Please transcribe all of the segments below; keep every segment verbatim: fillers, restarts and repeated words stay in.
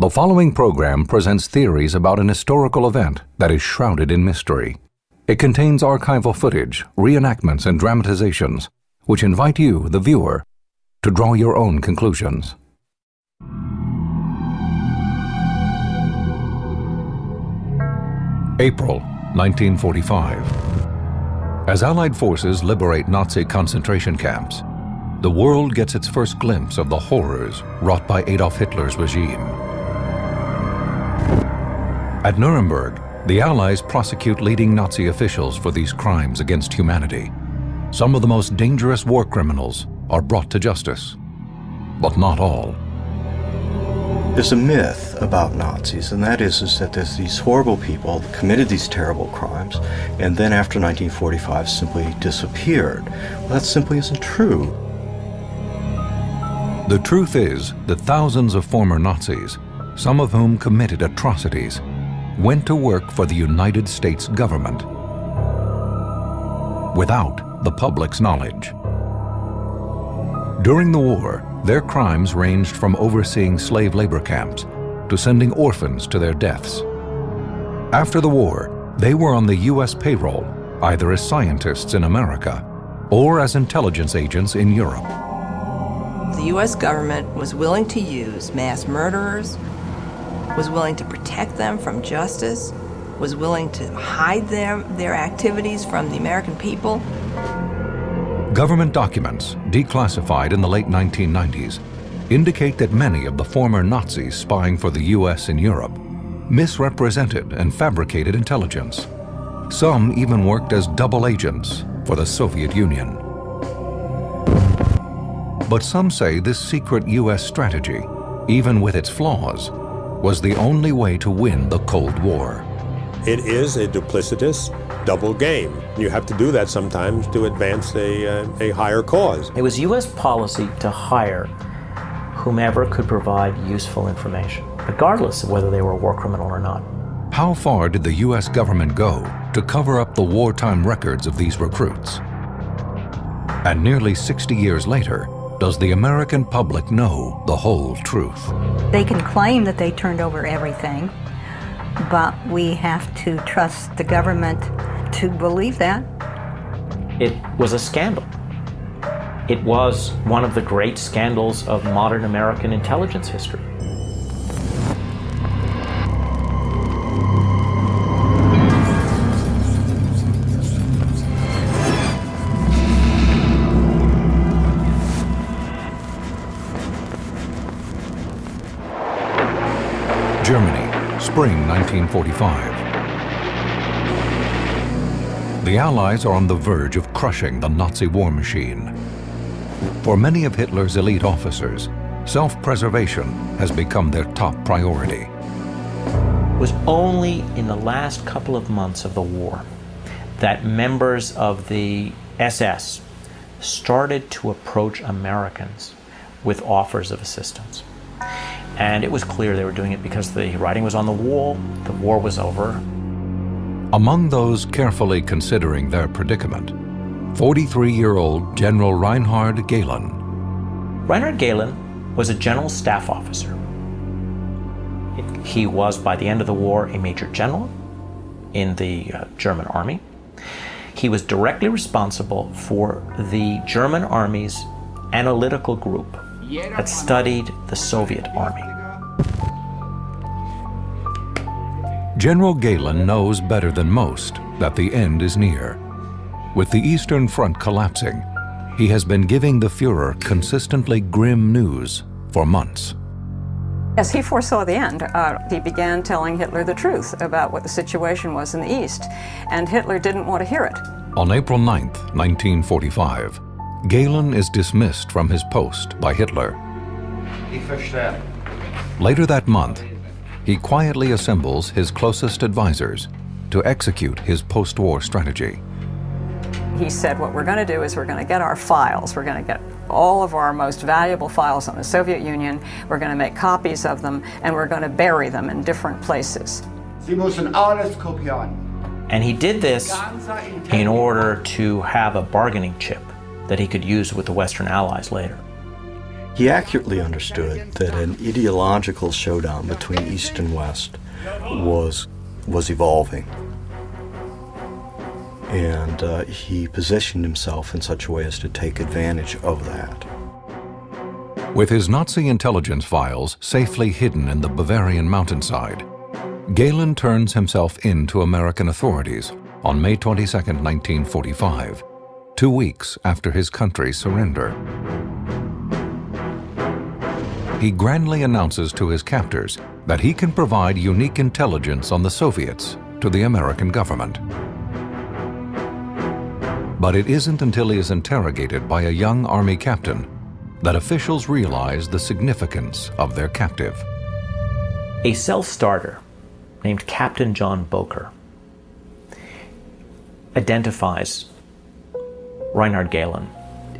The following program presents theories about an historical event that is shrouded in mystery. It contains archival footage, reenactments, and dramatizations, which invite you, the viewer, to draw your own conclusions. April nineteen forty-five. As Allied forces liberate Nazi concentration camps, the world gets its first glimpse of the horrors wrought by Adolf Hitler's regime. At Nuremberg, the Allies prosecute leading Nazi officials for these crimes against humanity. Some of the most dangerous war criminals are brought to justice, but not all. There's a myth about Nazis, and that is, is that there's these horrible people that committed these terrible crimes, and then after nineteen forty-five simply disappeared. Well, that simply isn't true. The truth is that thousands of former Nazis, some of whom committed atrocities, went to work for the United States government without the public's knowledge. During the war, their crimes ranged from overseeing slave labor camps to sending orphans to their deaths. After the war, they were on the U S payroll, either as scientists in America or as intelligence agents in Europe. The U S government was willing to use mass murderers, was willing to protect them from justice, was willing to hide their, their activities from the American people. Government documents, declassified in the late nineteen nineties, indicate that many of the former Nazis spying for the U S in Europe misrepresented and fabricated intelligence. Some even worked as double agents for the Soviet Union. But some say this secret U S strategy, even with its flaws, was the only way to win the Cold War. It is a duplicitous double game. You have to do that sometimes to advance a, uh, a higher cause. It was U S policy to hire whomever could provide useful information, regardless of whether they were a war criminal or not. How far did the U S government go to cover up the wartime records of these recruits? And nearly sixty years later, does the American public know the whole truth? They can claim that they turned over everything, but we have to trust the government to believe that. It was a scandal. It was one of the great scandals of modern American intelligence history. Spring nineteen forty-five. The Allies are on the verge of crushing the Nazi war machine. For many of Hitler's elite officers, self-preservation has become their top priority. It was only in the last couple of months of the war that members of the S S started to approach Americans with offers of assistance. And it was clear they were doing it because the writing was on the wall, the war was over. Among those carefully considering their predicament, forty-three-year-old General Reinhard Gehlen. Reinhard Gehlen was a general staff officer. He was, by the end of the war, a major general in the uh, German army. He was directly responsible for the German army's analytical group that studied the Soviet army. General Gehlen knows better than most that the end is near. With the Eastern Front collapsing, he has been giving the Fuhrer consistently grim news for months. As he foresaw the end, uh, he began telling Hitler the truth about what the situation was in the East, and Hitler didn't want to hear it. On April ninth, nineteen forty-five, Gehlen is dismissed from his post by Hitler. Later that month, he quietly assembles his closest advisors to execute his post-war strategy. He said, what we're going to do is we're going to get our files. We're going to get all of our most valuable files on the Soviet Union. We're going to make copies of them, and we're going to bury them in different places. Sie müssen alles kopieren. And he did this in order to have a bargaining chip that he could use with the Western Allies later. He accurately understood that an ideological showdown between East and West was, was evolving. And uh, he positioned himself in such a way as to take advantage of that. With his Nazi intelligence files safely hidden in the Bavarian mountainside, Gehlen turns himself in to American authorities on May twenty-second, nineteen forty-five, two weeks after his country's surrender. He grandly announces to his captors that he can provide unique intelligence on the Soviets to the American government. But it isn't until he is interrogated by a young army captain that officials realize the significance of their captive. A self-starter named Captain John Boker identifies Reinhard Gehlen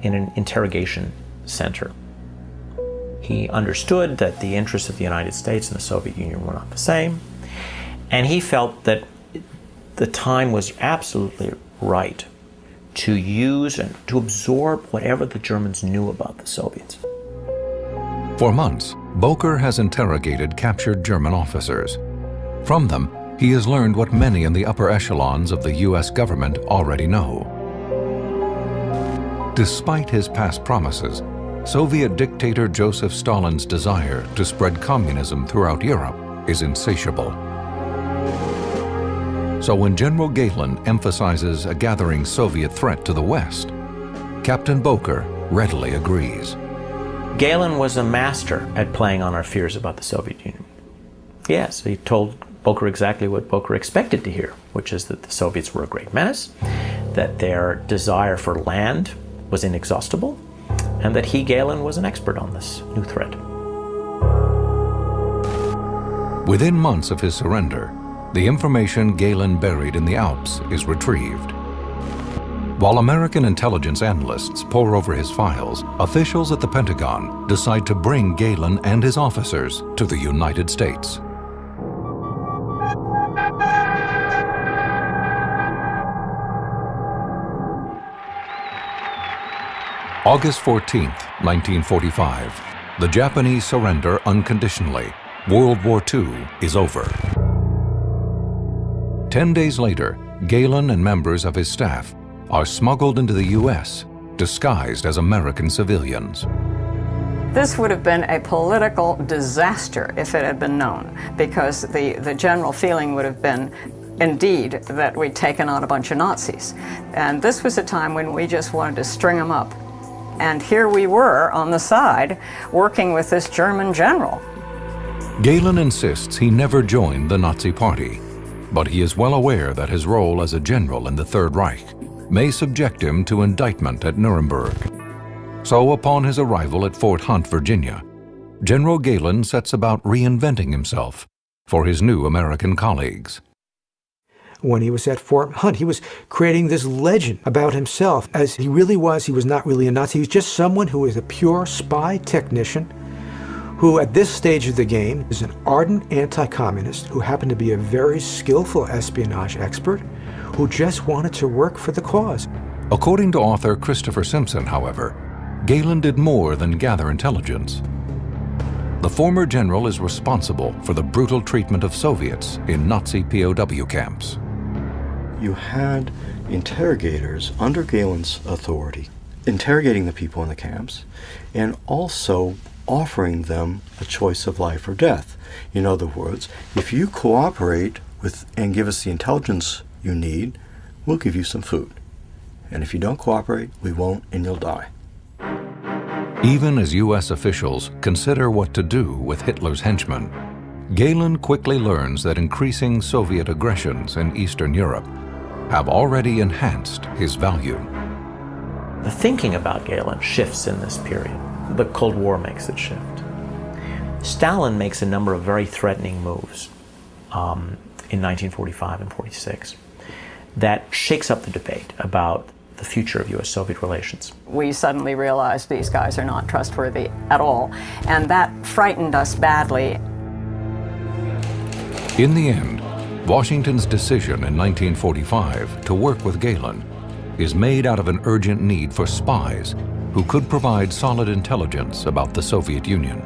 in an interrogation center. He understood that the interests of the United States and the Soviet Union were not the same, and he felt that the time was absolutely right to use and to absorb whatever the Germans knew about the Soviets. For months, Boker has interrogated captured German officers. From them, he has learned what many in the upper echelons of the U S government already know. Despite his past promises, Soviet dictator Joseph Stalin's desire to spread communism throughout Europe is insatiable. So when General Gehlen emphasizes a gathering Soviet threat to the West, Captain Boker readily agrees. Gehlen was a master at playing on our fears about the Soviet Union. Yes, he told Boker exactly what Boker expected to hear, which is that the Soviets were a great menace, that their desire for land was inexhaustible, and that he, Gehlen, was an expert on this new threat. Within months of his surrender, the information Gehlen buried in the Alps is retrieved. While American intelligence analysts pore over his files, officials at the Pentagon decide to bring Gehlen and his officers to the United States. August fourteenth, nineteen forty-five. The Japanese surrender unconditionally. World War Two is over. Ten days later, Gehlen and members of his staff are smuggled into the U S, disguised as American civilians. This would have been a political disaster if it had been known, because the, the general feeling would have been, indeed, that we'd taken on a bunch of Nazis. And this was a time when we just wanted to string them up. And here we were on the side, working with this German general. Gehlen insists he never joined the Nazi Party, but he is well aware that his role as a general in the Third Reich may subject him to indictment at Nuremberg. So upon his arrival at Fort Hunt, Virginia, General Gehlen sets about reinventing himself for his new American colleagues. When he was at Fort Hunt, he was creating this legend about himself as he really was. He was not really a Nazi. He was just someone who is a pure spy technician, who at this stage of the game is an ardent anti-communist who happened to be a very skillful espionage expert who just wanted to work for the cause. According to author Christopher Simpson, however, Gehlen did more than gather intelligence. The former general is responsible for the brutal treatment of Soviets in Nazi P O W camps. You had interrogators under Gehlen's authority interrogating the people in the camps and also offering them a choice of life or death. In other words, if you cooperate with and give us the intelligence you need, we'll give you some food. And if you don't cooperate, we won't, and you'll die. Even as U S officials consider what to do with Hitler's henchmen, Gehlen quickly learns that increasing Soviet aggressions in Eastern Europe have already enhanced his value. The thinking about Gehlen shifts in this period. The Cold War makes it shift. Stalin makes a number of very threatening moves um, in nineteen forty-five and forty-six that shakes up the debate about the future of U S Soviet relations. We suddenly realized these guys are not trustworthy at all, and that frightened us badly. In the end, Washington's decision in nineteen forty-five to work with Gehlen is made out of an urgent need for spies who could provide solid intelligence about the Soviet Union.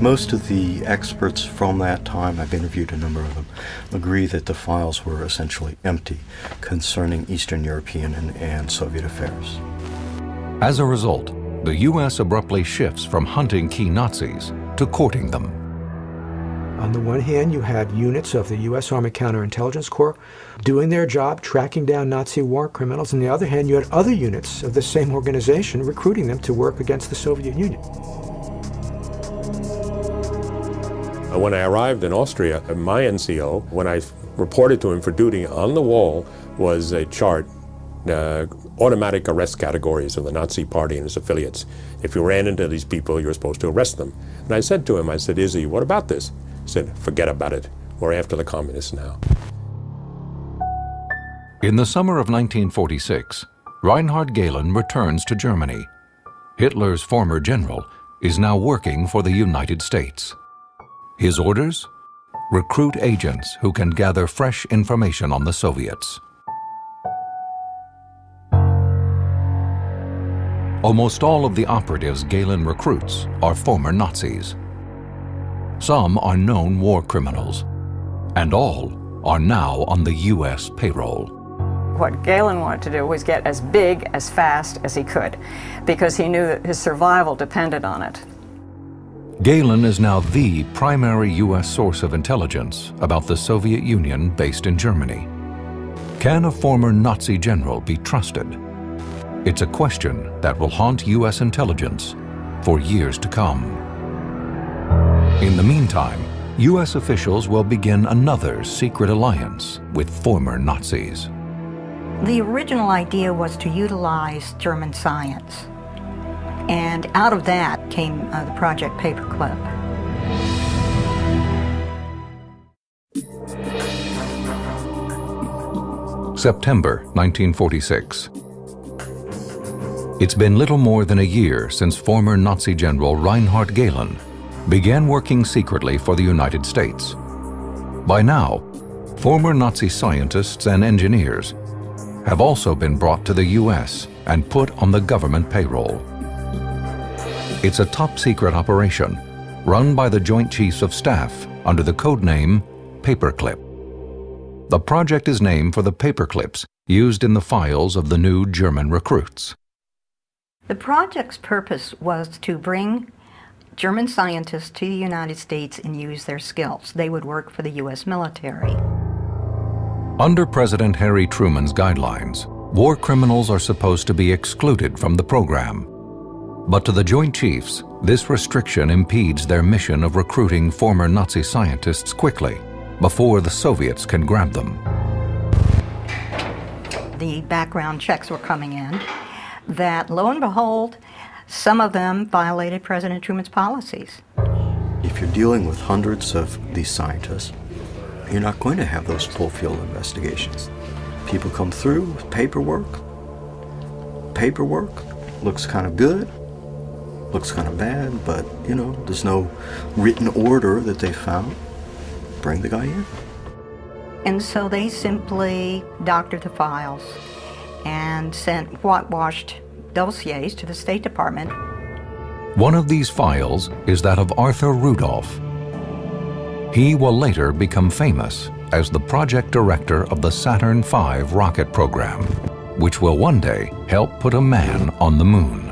Most of the experts from that time, I've interviewed a number of them, agree that the files were essentially empty concerning Eastern European and, and Soviet affairs. As a result, the U S abruptly shifts from hunting key Nazis to courting them. On the one hand, you had units of the U S Army Counterintelligence Corps doing their job, tracking down Nazi war criminals. On the other hand, you had other units of the same organization recruiting them to work against the Soviet Union. When I arrived in Austria, my N C O, when I reported to him for duty, on the wall was a chart, uh, automatic arrest categories of the Nazi Party and its affiliates. If you ran into these people, you were supposed to arrest them. And I said to him, I said, Izzy, what about this? He said, forget about it. We're after the communists now. In the summer of nineteen forty-six, Reinhard Gehlen returns to Germany. Hitler's former general is now working for the United States. His orders? Recruit agents who can gather fresh information on the Soviets. Almost all of the operatives Gehlen recruits are former Nazis. Some are known war criminals, and all are now on the U S payroll. What Gehlen wanted to do was get as big, as fast as he could, because he knew that his survival depended on it. Gehlen is now the primary U S source of intelligence about the Soviet Union based in Germany. Can a former Nazi general be trusted? It's a question that will haunt U S intelligence for years to come. In the meantime, U S officials will begin another secret alliance with former Nazis. The original idea was to utilize German science. And out of that came uh, the Project Paperclip. September nineteen forty-six. It's been little more than a year since former Nazi general Reinhard Gehlen began working secretly for the United States. By now, former Nazi scientists and engineers have also been brought to the U S and put on the government payroll. It's a top-secret operation run by the Joint Chiefs of Staff under the code name Paperclip. The project is named for the paperclips used in the files of the new German recruits. The project's purpose was to bring German scientists to the United States and use their skills. They would work for the U S military. Under President Harry Truman's guidelines, war criminals are supposed to be excluded from the program. But to the Joint Chiefs, this restriction impedes their mission of recruiting former Nazi scientists quickly, before the Soviets can grab them. The background checks were coming in that, lo and behold, some of them violated President Truman's policies. If you're dealing with hundreds of these scientists, you're not going to have those full-field investigations. People come through with paperwork. Paperwork looks kind of good. Looks kind of bad, but, you know, there's no written order that they found. Bring the guy in. And so they simply doctored the files and sent whitewashed dossiers to the State Department. One of these files is that of Arthur Rudolph. He will later become famous as the project director of the Saturn five rocket program, which will one day help put a man on the moon.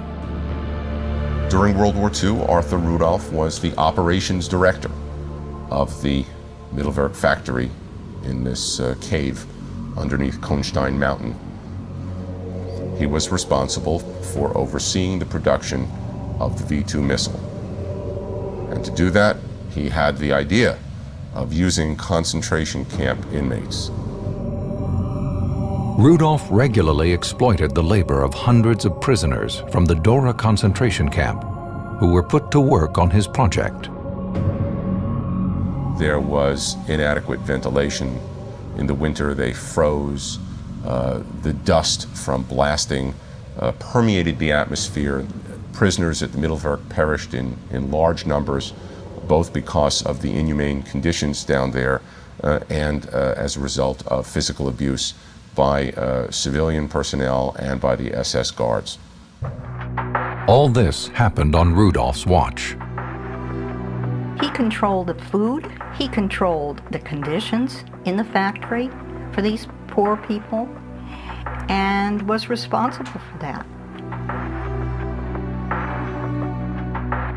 During World War Two, Arthur Rudolph was the operations director of the Mittelwerk factory in this uh, cave underneath Kohnstein Mountain. He was responsible for overseeing the production of the V two missile. And to do that, he had the idea of using concentration camp inmates. Rudolph regularly exploited the labor of hundreds of prisoners from the Dora concentration camp who were put to work on his project. There was inadequate ventilation. In the winter, they froze. Uh, the dust from blasting uh, permeated the atmosphere. Prisoners at the Mittelwerk perished in, in large numbers, both because of the inhumane conditions down there uh, and uh, as a result of physical abuse by uh, civilian personnel and by the S S guards. All this happened on Rudolph's watch. He controlled the food, he controlled the conditions in the factory for these poor people, and was responsible for that.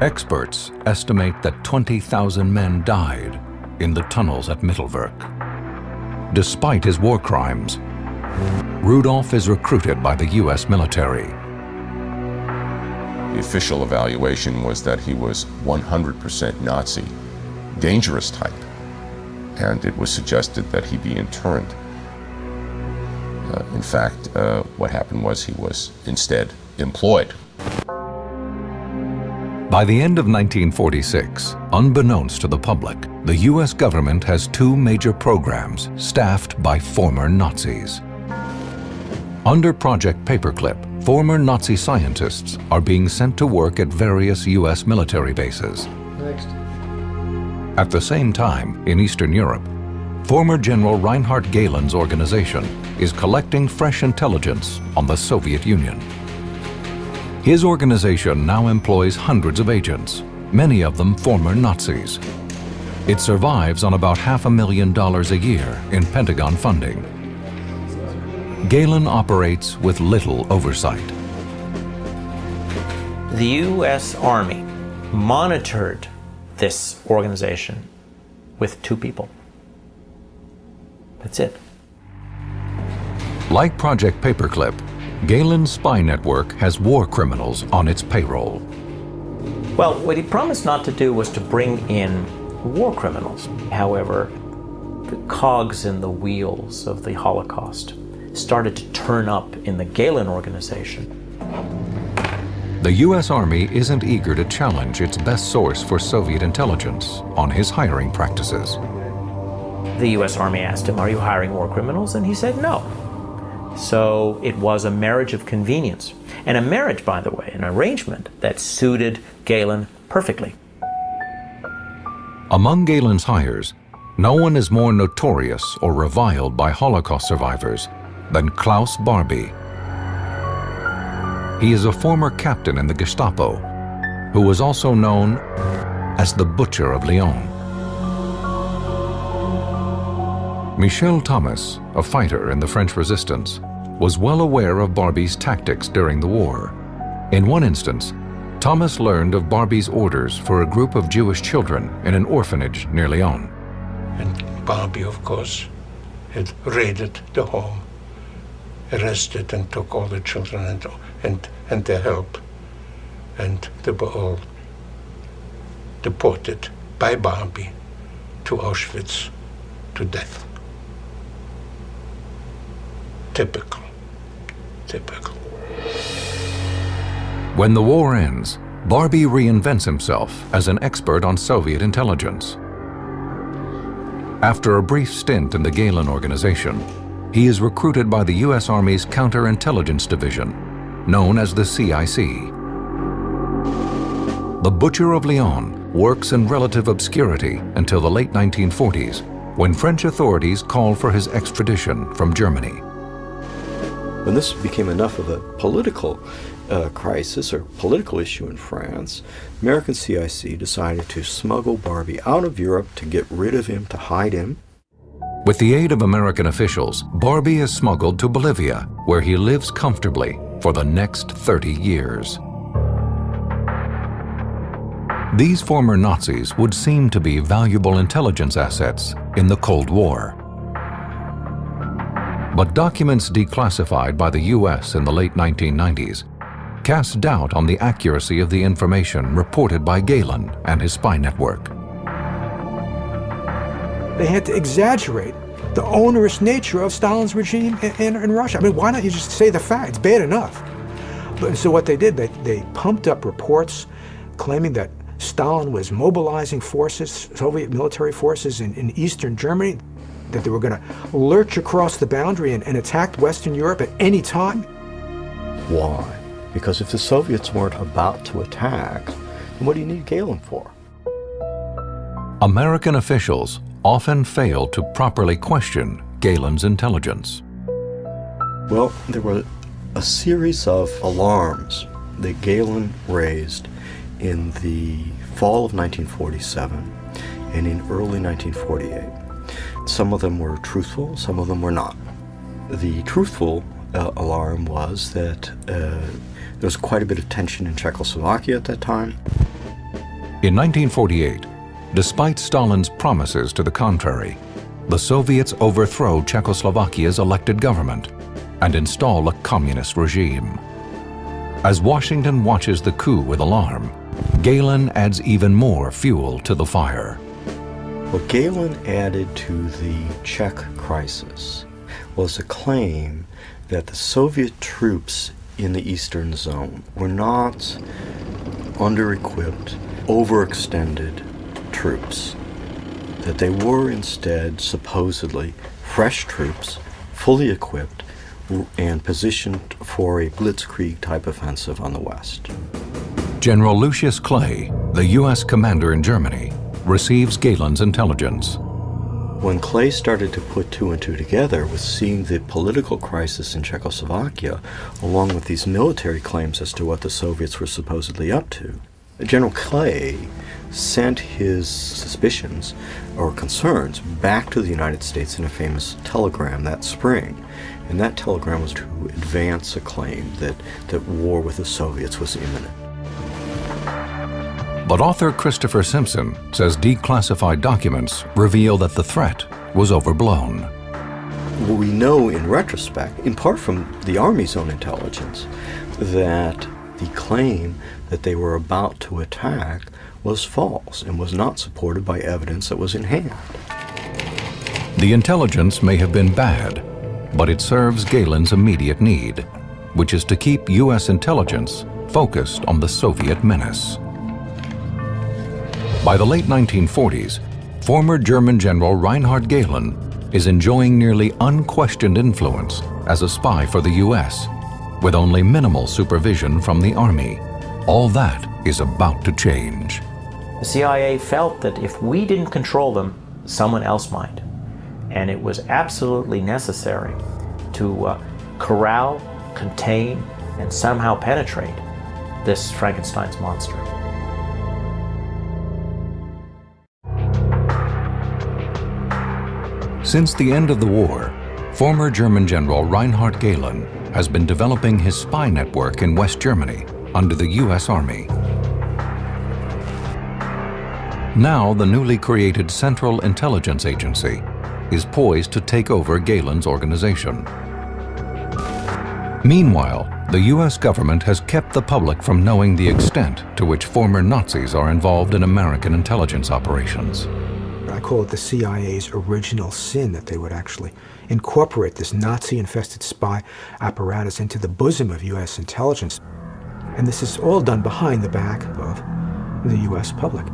Experts estimate that twenty thousand men died in the tunnels at Mittelwerk. Despite his war crimes, Rudolph is recruited by the U S military. The official evaluation was that he was one hundred percent Nazi, dangerous type, and it was suggested that he be interned. Uh, in fact, uh, what happened was he was instead employed. By the end of nineteen forty-six, unbeknownst to the public, the U S government has two major programs staffed by former Nazis. Under Project Paperclip, former Nazi scientists are being sent to work at various U S military bases. Next. At the same time, in Eastern Europe, former General Reinhard Gehlen's organization is collecting fresh intelligence on the Soviet Union. His organization now employs hundreds of agents, many of them former Nazis. It survives on about half a million dollars a year in Pentagon funding. Gehlen operates with little oversight. The U S Army monitored this organization with two people. That's it. Like Project Paperclip, Gehlen's spy network has war criminals on its payroll. Well, what he promised not to do was to bring in war criminals. However, the cogs in the wheels of the Holocaust started to turn up in the Gehlen organization. The U S Army isn't eager to challenge its best source for Soviet intelligence on his hiring practices. The U S Army asked him, "Are you hiring war criminals?" And he said no. So it was a marriage of convenience, and a marriage, by the way, an arrangement that suited Gehlen perfectly. Among Gehlen's hires, no one is more notorious or reviled by Holocaust survivors than Klaus Barbie. He is a former captain in the Gestapo, who was also known as the Butcher of Lyon. Michel Thomas, a fighter in the French resistance, was well aware of Barbie's tactics during the war. In one instance, Thomas learned of Barbie's orders for a group of Jewish children in an orphanage near Lyon. And Barbie, of course, had raided the home, arrested and took all the children and, and, and their help. And they were all deported by Barbie to Auschwitz to death. Typical, typical. When the war ends, Barbie reinvents himself as an expert on Soviet intelligence. After a brief stint in the Gehlen organization, he is recruited by the U S Army's Counterintelligence Division, known as the C I C. The Butcher of Lyon works in relative obscurity until the late nineteen forties, when French authorities call for his extradition from Germany. When this became enough of a political uh, crisis or political issue in France, American C I C decided to smuggle Barbie out of Europe to get rid of him, to hide him. With the aid of American officials, Barbie is smuggled to Bolivia, where he lives comfortably for the next thirty years. These former Nazis would seem to be valuable intelligence assets in the Cold War. But documents declassified by the U S in the late nineteen nineties cast doubt on the accuracy of the information reported by Gehlen and his spy network. They had to exaggerate the onerous nature of Stalin's regime in, in, in Russia. I mean, why don't you just say the fact? It's bad enough. But, so what they did, they, they pumped up reports claiming that Stalin was mobilizing forces, Soviet military forces in, in Eastern Germany, that they were going to lurch across the boundary and, and attack Western Europe at any time. Why? Because if the Soviets weren't about to attack, then what do you need Gehlen for? American officials often fail to properly question Gehlen's intelligence. Well, there were a series of alarms that Gehlen raised in the fall of nineteen forty-seven and in early nineteen forty-eight. Some of them were truthful, some of them were not. The truthful uh, alarm was that uh, there was quite a bit of tension in Czechoslovakia at that time. In nineteen forty-eight, despite Stalin's promises to the contrary, the Soviets overthrow Czechoslovakia's elected government and install a communist regime. As Washington watches the coup with alarm, Gehlen adds even more fuel to the fire. What Gehlen added to the Czech crisis was a claim that the Soviet troops in the Eastern Zone were not under-equipped, overextended troops, that they were instead supposedly fresh troops, fully equipped and positioned for a blitzkrieg type offensive on the West. General Lucius Clay, the U S commander in Germany, receives Gehlen's intelligence. When Clay started to put two and two together with seeing the political crisis in Czechoslovakia, along with these military claims as to what the Soviets were supposedly up to, General Clay sent his suspicions or concerns back to the United States in a famous telegram that spring. And that telegram was to advance a claim that, that war with the Soviets was imminent. But author Christopher Simpson says declassified documents reveal that the threat was overblown. Well, we know in retrospect, in part from the Army's own intelligence, that the claim that they were about to attack was false and was not supported by evidence that was in hand. The intelligence may have been bad, but it serves Gehlen's immediate need, which is to keep U S intelligence focused on the Soviet menace. By the late nineteen forties, former German General Reinhard Gehlen is enjoying nearly unquestioned influence as a spy for the U S, with only minimal supervision from the Army. All that is about to change. The C I A felt that if we didn't control them, someone else might. And it was absolutely necessary to uh, corral, contain, and somehow penetrate this Frankenstein's monster. Since the end of the war, former German General Reinhard Gehlen has been developing his spy network in West Germany under the U S Army. Now the newly created Central Intelligence Agency is poised to take over Gehlen's organization. Meanwhile, the U S government has kept the public from knowing the extent to which former Nazis are involved in American intelligence operations. I call it the C I A's original sin that they would actually incorporate this Nazi-infested spy apparatus into the bosom of U S intelligence. And this is all done behind the back of the U S public.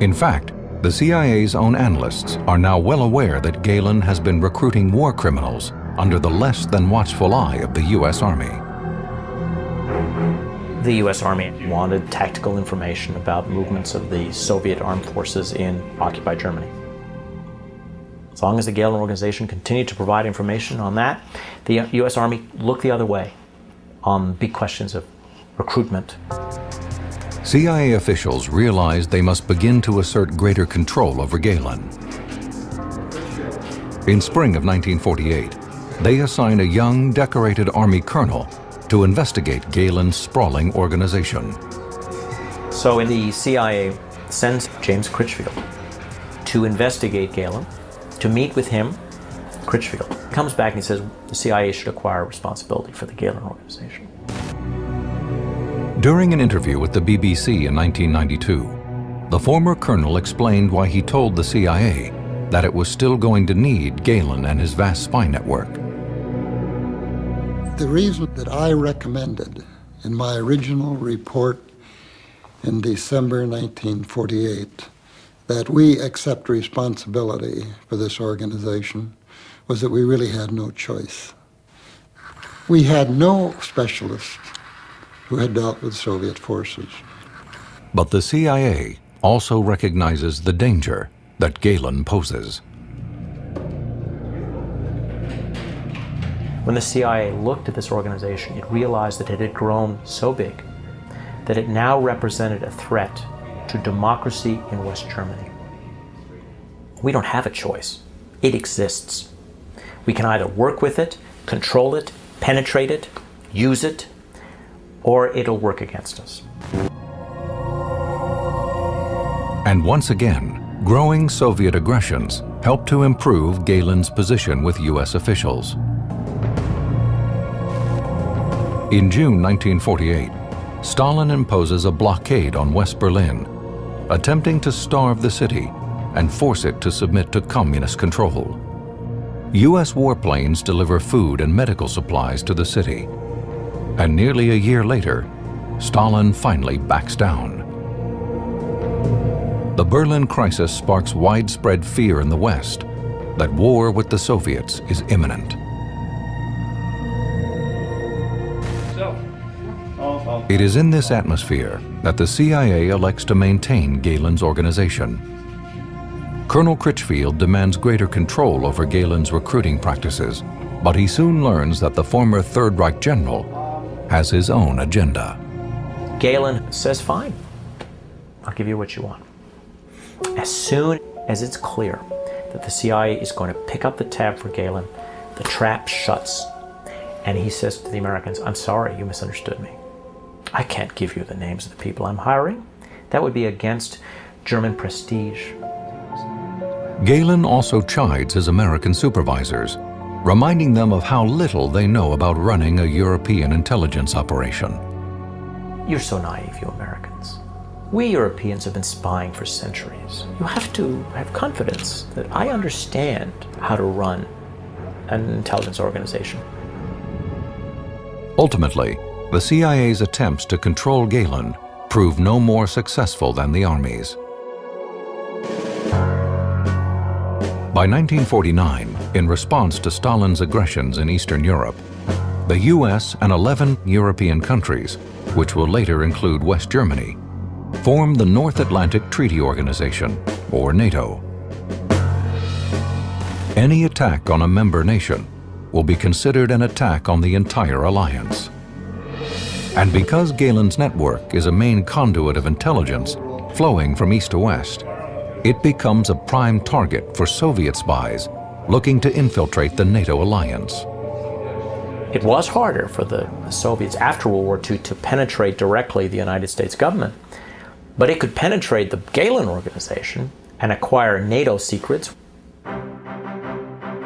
In fact, the C I A's own analysts are now well aware that Gehlen has been recruiting war criminals under the less than watchful eye of the U S Army. The U S Army wanted tactical information about movements of the Soviet armed forces in occupied Germany. As long as the Gehlen organization continued to provide information on that, the U S Army looked the other way on big questions of recruitment. C I A officials realized they must begin to assert greater control over Gehlen. In spring of nineteen forty-eight, they assign a young, decorated Army colonel to investigate Gehlen's sprawling organization. So the C I A sends James Critchfield to investigate Gehlen, to meet with him. Critchfield comes back and says the C I A should acquire responsibility for the Gehlen organization. During an interview with the B B C in nineteen ninety-two, the former colonel explained why he told the C I A that it was still going to need Gehlen and his vast spy network. The reason that I recommended in my original report in December nineteen forty-eight that we accept responsibility for this organization was that we really had no choice. We had no specialists who had dealt with Soviet forces. But the C I A also recognizes the danger that Gehlen poses. When the C I A looked at this organization, it realized that it had grown so big that it now represented a threat to democracy in West Germany. We don't have a choice. It exists. We can either work with it, control it, penetrate it, use it, or it'll work against us. And once again, growing Soviet aggressions helped to improve Gehlen's position with U S officials. In June nineteen forty-eight, Stalin imposes a blockade on West Berlin, attempting to starve the city and force it to submit to communist control. U S warplanes deliver food and medical supplies to the city, and nearly a year later, Stalin finally backs down. The Berlin crisis sparks widespread fear in the West that war with the Soviets is imminent. It is in this atmosphere that the C I A elects to maintain Gehlen's organization. Colonel Critchfield demands greater control over Gehlen's recruiting practices, but he soon learns that the former Third Reich general has his own agenda. Gehlen says, fine, I'll give you what you want. As soon as it's clear that the C I A is going to pick up the tab for Gehlen, the trap shuts. And he says to the Americans, I'm sorry, you misunderstood me. I can't give you the names of the people I'm hiring. That would be against German prestige. Gehlen also chides his American supervisors, reminding them of how little they know about running a European intelligence operation. You're so naive, you Americans. We Europeans have been spying for centuries. You have to have confidence that I understand how to run an intelligence organization. Ultimately, the C I A's attempts to control Gehlen prove no more successful than the army's. By nineteen forty-nine, in response to Stalin's aggressions in Eastern Europe, the U S and eleven European countries, which will later include West Germany, formed the North Atlantic Treaty Organization, or NATO. Any attack on a member nation will be considered an attack on the entire alliance. And because Gehlen's network is a main conduit of intelligence flowing from east to west, it becomes a prime target for Soviet spies looking to infiltrate the NATO alliance. It was harder for the Soviets after World War Two to penetrate directly the United States government, but it could penetrate the Gehlen organization and acquire NATO secrets.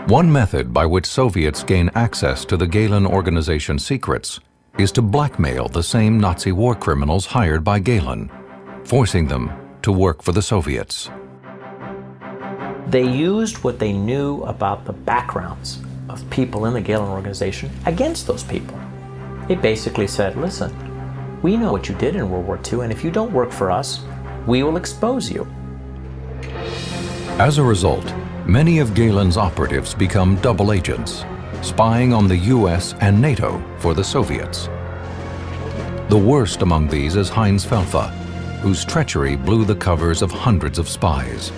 One method by which Soviets gain access to the Gehlen organization secrets is to blackmail the same Nazi war criminals hired by Gehlen, forcing them to work for the Soviets. They used what they knew about the backgrounds of people in the Gehlen organization against those people. They basically said, listen, we know what you did in World War Two, and if you don't work for us, we will expose you. As a result, many of Gehlen's operatives become double agents, spying on the U S and NATO for the Soviets. The worst among these is Heinz Felfe, whose treachery blew the covers of hundreds of spies.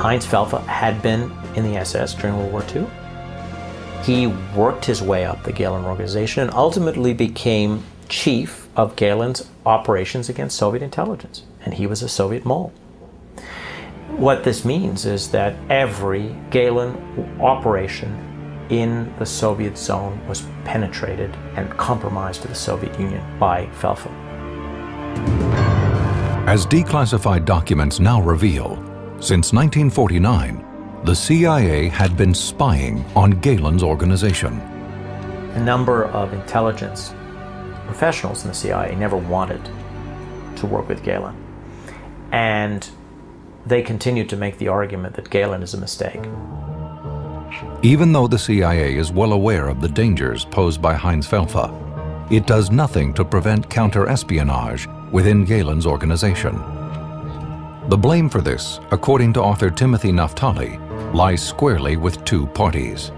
Heinz Felfe had been in the S S during World War Two. He worked his way up the Gehlen organization and ultimately became chief of Gehlen's operations against Soviet intelligence, and he was a Soviet mole. What this means is that every Gehlen operation in the Soviet zone was penetrated and compromised to the Soviet Union by Felfe. As declassified documents now reveal, since nineteen forty-nine, the C I A had been spying on Gehlen's organization. A number of intelligence professionals in the C I A never wanted to work with Gehlen, and they continued to make the argument that Gehlen is a mistake. Even though the C I A is well aware of the dangers posed by Heinz Felfe, it does nothing to prevent counter-espionage within Gehlen's organization. The blame for this, according to author Timothy Naftali, lies squarely with two parties.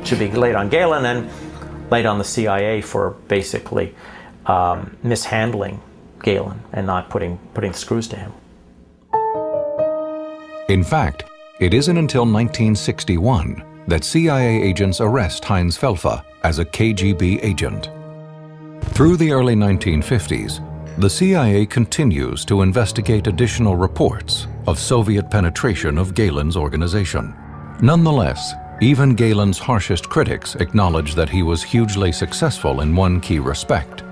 It should be laid on Gehlen and laid on the C I A for basically um, mishandling Gehlen and not putting, putting the screws to him. In fact, it isn't until nineteen sixty-one that C I A agents arrest Heinz Felfe as a K G B agent. Through the early nineteen fifties, the C I A continues to investigate additional reports of Soviet penetration of Gehlen's organization. Nonetheless, even Gehlen's harshest critics acknowledge that he was hugely successful in one key respect.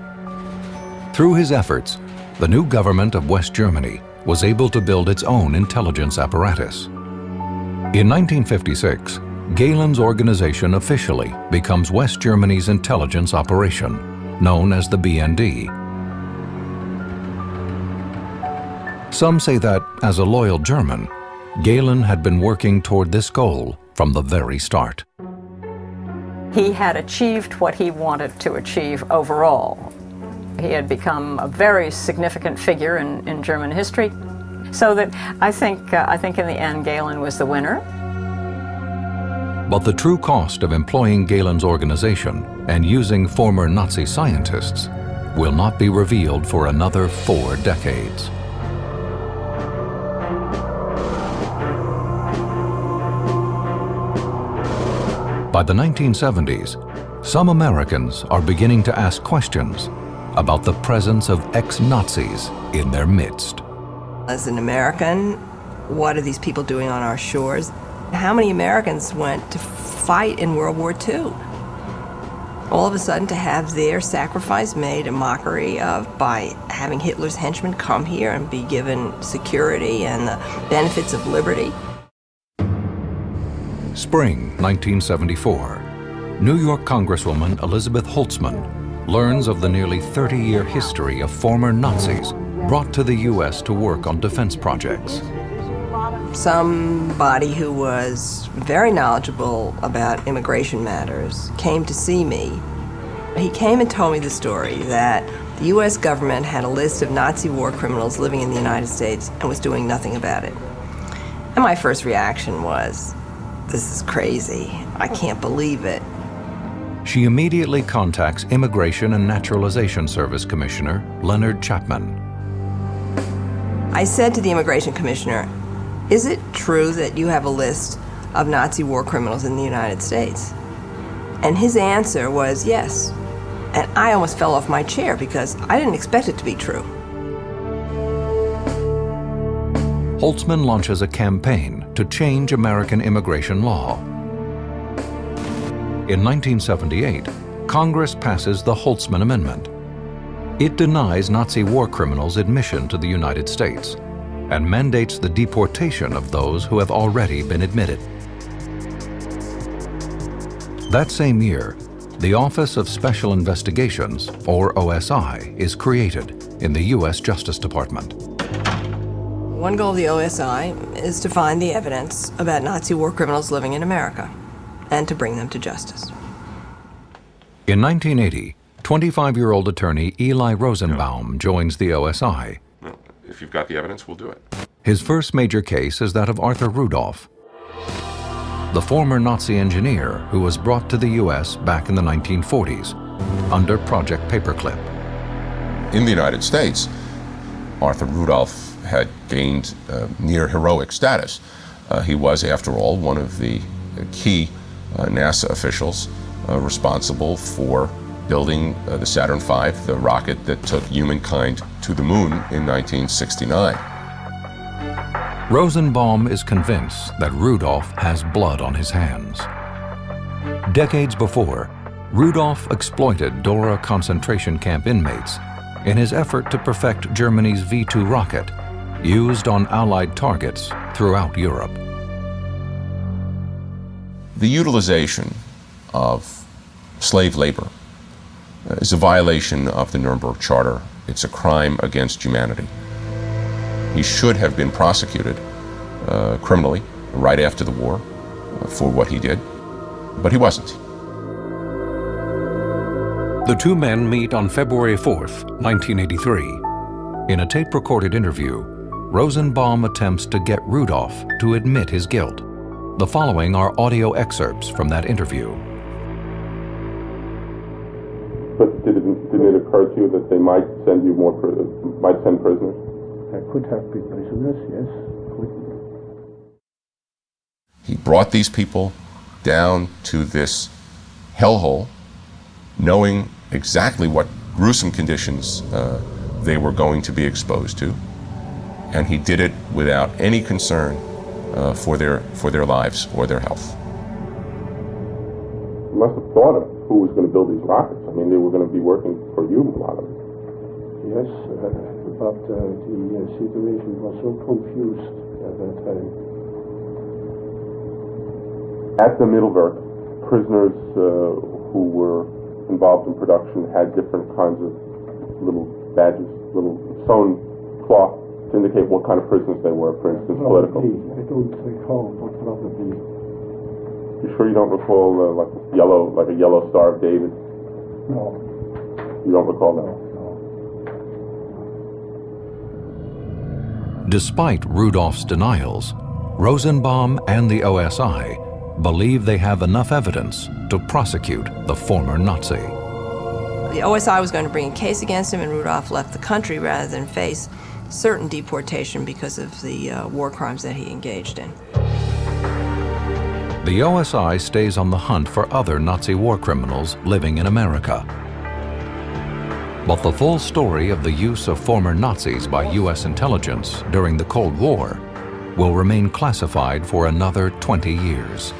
Through his efforts, the new government of West Germany was able to build its own intelligence apparatus. In nineteen fifty-six, Gehlen's organization officially becomes West Germany's intelligence operation, known as the B N D. Some say that, as a loyal German, Gehlen had been working toward this goal from the very start. He had achieved what he wanted to achieve overall. He had become a very significant figure in, in German history. So that I think, uh, I think in the end, Gehlen was the winner. But the true cost of employing Gehlen's organization and using former Nazi scientists will not be revealed for another four decades. By the nineteen seventies, some Americans are beginning to ask questions about the presence of ex-Nazis in their midst. As an American, what are these people doing on our shores? How many Americans went to fight in World War Two? All of a sudden, to have their sacrifice made a mockery of by having Hitler's henchmen come here and be given security and the benefits of liberty. Spring nineteen seventy-four, New York Congresswoman Elizabeth Holtzman learns of the nearly thirty-year history of former Nazis brought to the U S to work on defense projects. Somebody who was very knowledgeable about immigration matters came to see me. He came and told me the story that the U S government had a list of Nazi war criminals living in the United States and was doing nothing about it. And my first reaction was, this is crazy. I can't believe it. She immediately contacts Immigration and Naturalization Service Commissioner Leonard Chapman. I said to the Immigration Commissioner, is it true that you have a list of Nazi war criminals in the United States? And his answer was yes. And I almost fell off my chair because I didn't expect it to be true. Holtzman launches a campaign to change American immigration law. In nineteen seventy-eight, Congress passes the Holtzman Amendment. It denies Nazi war criminals admission to the United States and mandates the deportation of those who have already been admitted. That same year, the Office of Special Investigations, or O S I, is created in the U S Justice Department. One goal of the O S I is to find the evidence about Nazi war criminals living in America and to bring them to justice. In nineteen eighty, twenty-five-year-old attorney Eli Rosenbaum joins the O S I. If you've got the evidence, we'll do it. His first major case is that of Arthur Rudolph, the former Nazi engineer who was brought to the U S back in the nineteen forties under Project Paperclip. In the United States, Arthur Rudolph had gained uh, near heroic status. Uh, he was, after all, one of the key uh, NASA officials uh, responsible for building uh, the Saturn five, the rocket that took humankind to the moon in nineteen sixty-nine. Rosenbaum is convinced that Rudolph has blood on his hands. Decades before, Rudolph exploited Dora concentration camp inmates in his effort to perfect Germany's V two rocket, used on Allied targets throughout Europe. The utilization of slave labor is a violation of the Nuremberg Charter. It's a crime against humanity. He should have been prosecuted uh, criminally right after the war uh, for what he did, but he wasn't. The two men meet on February fourth, nineteen eighty-three. In a tape-recorded interview, Rosenbaum attempts to get Rudolph to admit his guilt. The following are audio excerpts from that interview. But didn't, didn't it occur to you that they might send you more, might send prisoners? I could have been prisoners, yes. He brought these people down to this hellhole, knowing exactly what gruesome conditions uh, they were going to be exposed to, and he did it without any concern uh, for their for their lives or their health. You must have thought of who was going to build these rockets. I mean, they were going to be working for you, a lot of them. Yes, uh, but uh, the uh, situation was so confused at that time. At the Mittelwerk, prisoners uh, who were involved in production had different kinds of little badges, little sewn cloth to indicate what kind of prisoners they were, for instance, probably, political. I don't recall, but probably. You sure you don't recall uh, like yellow, like a yellow Star of David? No. You don't recall that? No. Despite Rudolph's denials, Rosenbaum and the O S I believe they have enough evidence to prosecute the former Nazi. The O S I was going to bring a case against him, and Rudolph left the country rather than face certain deportation because of the uh, war crimes that he engaged in. The O S I stays on the hunt for other Nazi war criminals living in America. But the full story of the use of former Nazis by U S intelligence during the Cold War will remain classified for another twenty years.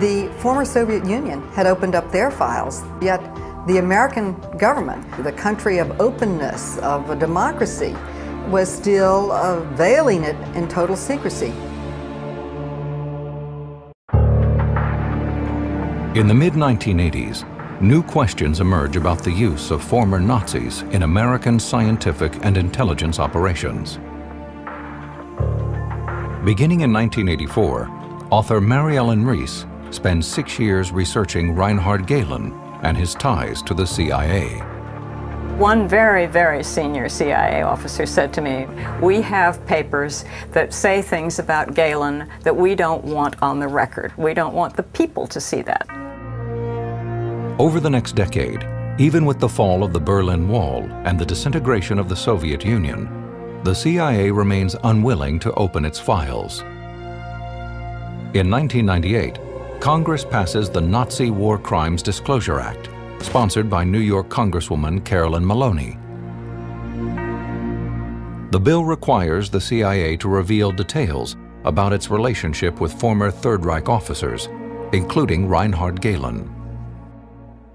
The former Soviet Union had opened up their files, yet the American government, the country of openness, of a democracy, was still uh, veiling it in total secrecy. In the mid nineteen eighties, new questions emerge about the use of former Nazis in American scientific and intelligence operations. Beginning in nineteen eighty-four, author Mary Ellen Reese spends six years researching Reinhard Gehlen and his ties to the C I A. One very, very senior C I A officer said to me, "We have papers that say things about Gehlen that we don't want on the record. We don't want the people to see that." Over the next decade, even with the fall of the Berlin Wall and the disintegration of the Soviet Union, the C I A remains unwilling to open its files. In nineteen ninety-eight, Congress passes the Nazi War Crimes Disclosure Act, sponsored by New York Congresswoman Carolyn Maloney. The bill requires the C I A to reveal details about its relationship with former Third Reich officers, including Reinhard Gehlen.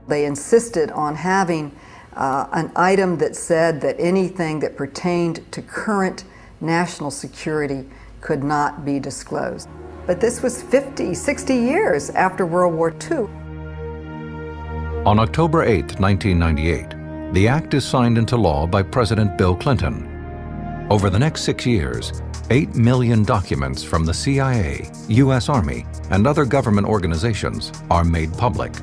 They insisted on having Uh, an item that said that anything that pertained to current national security could not be disclosed. But this was fifty, sixty years after World War Two. On October eighth, nineteen ninety-eight, the act is signed into law by President Bill Clinton. Over the next six years, eight million documents from the C I A, U S Army, and other government organizations are made public,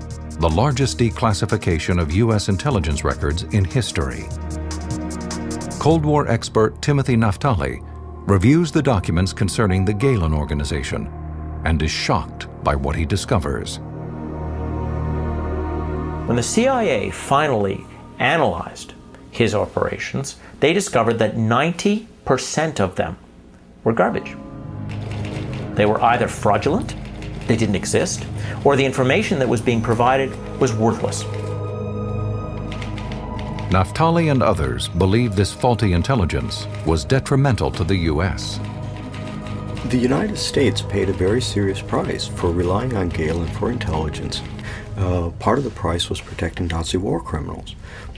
the largest declassification of U S intelligence records in history. Cold War expert Timothy Naftali reviews the documents concerning the Gehlen Organization and is shocked by what he discovers. When the C I A finally analyzed his operations, they discovered that ninety percent of them were garbage. They were either fraudulent, they didn't exist, or the information that was being provided was worthless. Naftali and others believe this faulty intelligence was detrimental to the U S. The United States paid a very serious price for relying on Gehlen for intelligence. Uh, part of the price was protecting Nazi war criminals.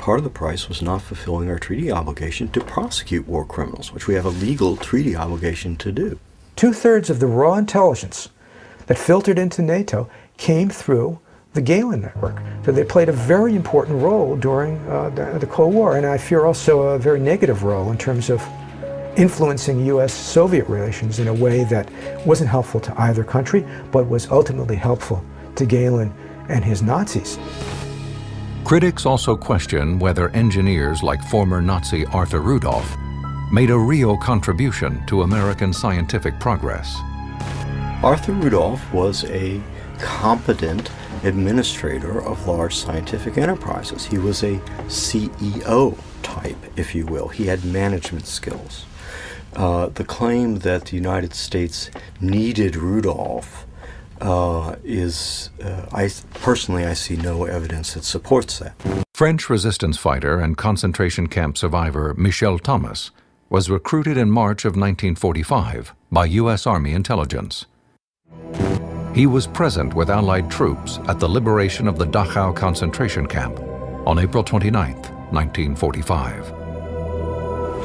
Part of the price was not fulfilling our treaty obligation to prosecute war criminals, which we have a legal treaty obligation to do. Two-thirds of the raw intelligence that filtered into NATO came through the Gehlen network. So they played a very important role during uh, the, the Cold War, and I fear also a very negative role in terms of influencing U S Soviet relations in a way that wasn't helpful to either country, but was ultimately helpful to Gehlen and his Nazis. Critics also question whether engineers like former Nazi Arthur Rudolph made a real contribution to American scientific progress. Arthur Rudolph was a competent administrator of large scientific enterprises. He was a C E O type, if you will. He had management skills. Uh, the claim that the United States needed Rudolph uh, is, uh, I personally, I see no evidence that supports that. French resistance fighter and concentration camp survivor Michel Thomas was recruited in March of nineteen forty-five by U S Army intelligence. He was present with Allied troops at the liberation of the Dachau concentration camp on April twenty-ninth, nineteen forty-five.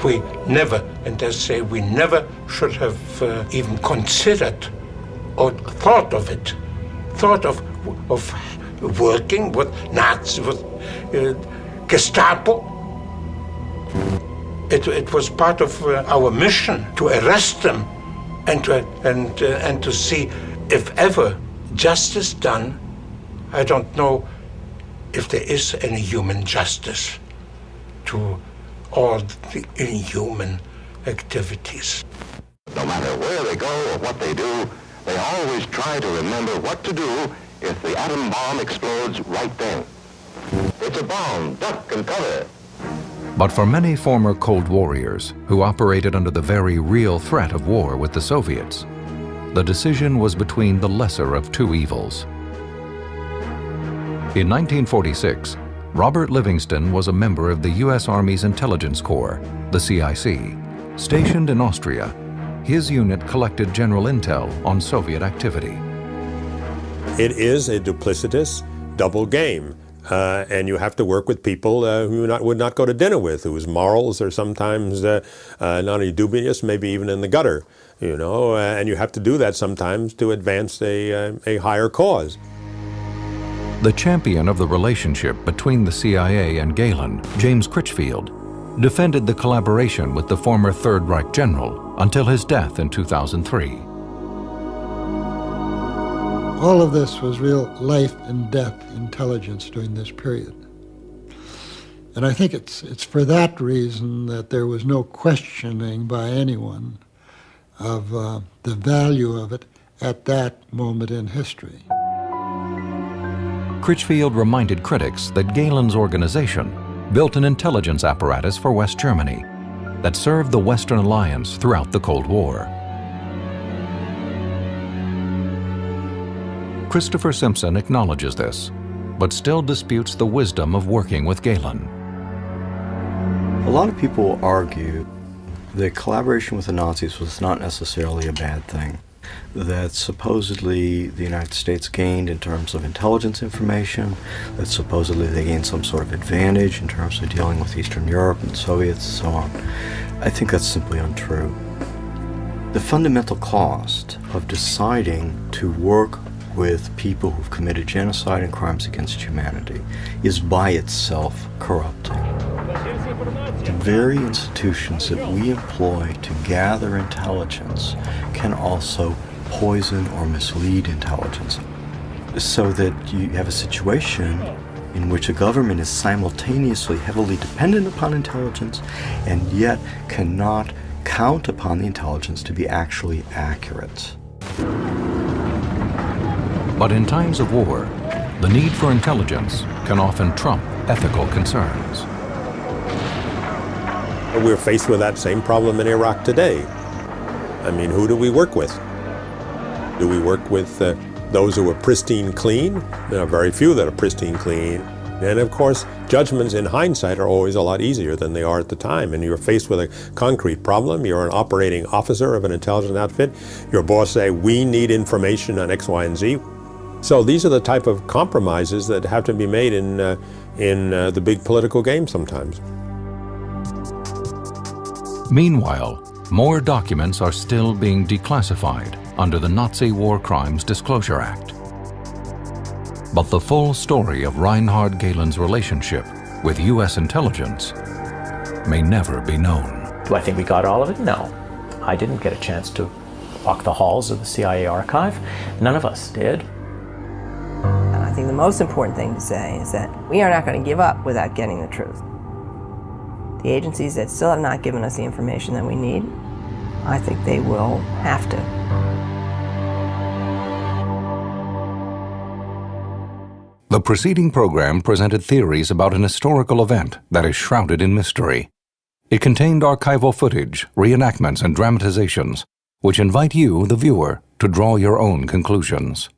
We never, and I say we never, should have uh, even considered or thought of it, thought of, of working with Nazis, with uh, Gestapo. It, it was part of uh, our mission to arrest them and to, and, uh, and to see if ever justice done. I don't know if there is any human justice to all the inhuman activities. No matter where they go or what they do, they always try to remember what to do if the atom bomb explodes right then. It's a bomb, duck and cover. But for many former Cold Warriors who operated under the very real threat of war with the Soviets, the decision was between the lesser of two evils. In nineteen forty-six, Robert Livingston was a member of the U S Army's Intelligence Corps, the C I C. Stationed in Austria, his unit collected general intel on Soviet activity. It is a duplicitous double game. Uh, and you have to work with people uh, who not, would not go to dinner with, whose morals are sometimes uh, uh, not only dubious, maybe even in the gutter, you know, uh, and you have to do that sometimes to advance a, uh, a higher cause. The champion of the relationship between the C I A and Gehlen, James Critchfield, defended the collaboration with the former Third Reich general until his death in two thousand three. All of this was real life and death intelligence during this period. And I think it's, it's for that reason that there was no questioning by anyone of uh, the value of it at that moment in history. Critchfield reminded critics that Gehlen's organization built an intelligence apparatus for West Germany that served the Western Alliance throughout the Cold War. Christopher Simpson acknowledges this, but still disputes the wisdom of working with Gehlen. A lot of people argue that collaboration with the Nazis was not necessarily a bad thing, that supposedly the United States gained in terms of intelligence information, that supposedly they gained some sort of advantage in terms of dealing with Eastern Europe and Soviets and so on. I think that's simply untrue. The fundamental cost of deciding to work with people who've committed genocide and crimes against humanity is by itself corrupting. The very institutions that we employ to gather intelligence can also poison or mislead intelligence, so that you have a situation in which a government is simultaneously heavily dependent upon intelligence and yet cannot count upon the intelligence to be actually accurate. But in times of war, the need for intelligence can often trump ethical concerns. We're faced with that same problem in Iraq today. I mean, who do we work with? Do we work with uh, those who are pristine clean? There are very few that are pristine clean. And of course, judgments in hindsight are always a lot easier than they are at the time. And you're faced with a concrete problem. You're an operating officer of an intelligence outfit. Your boss say, we need information on X, Y, and Z. So these are the type of compromises that have to be made in, uh, in uh, the big political game sometimes. Meanwhile, more documents are still being declassified under the Nazi War Crimes Disclosure Act. But the full story of Reinhard Gehlen's relationship with U S intelligence may never be known. Do I think we got all of it? No. I didn't get a chance to walk the halls of the C I A archive. None of us did. I think the most important thing to say is that we are not going to give up without getting the truth. The agencies that still have not given us the information that we need, I think they will have to. The preceding program presented theories about an historical event that is shrouded in mystery. It contained archival footage, reenactments, and dramatizations, which invite you, the viewer, to draw your own conclusions.